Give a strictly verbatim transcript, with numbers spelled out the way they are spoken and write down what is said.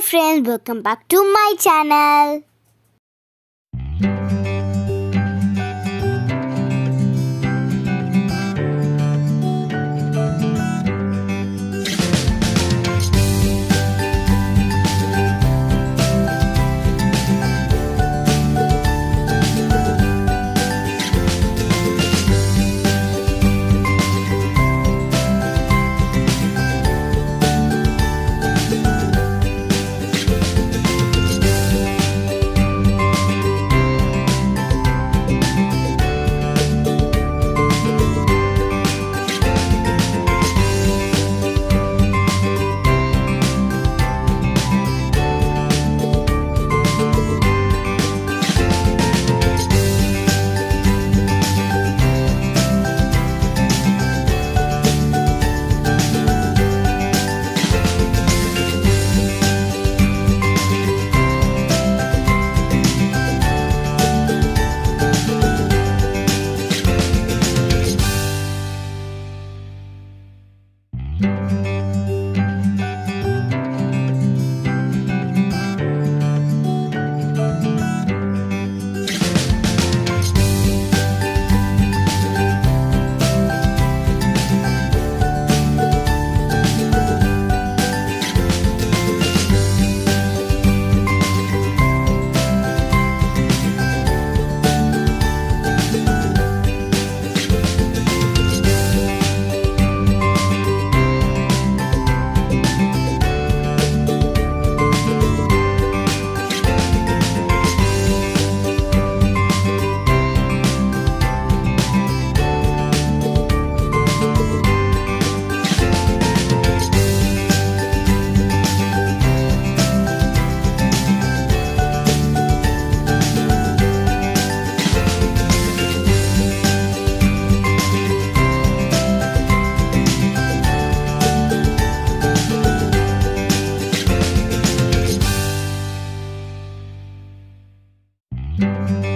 Hi friends, welcome back to my channel. Music.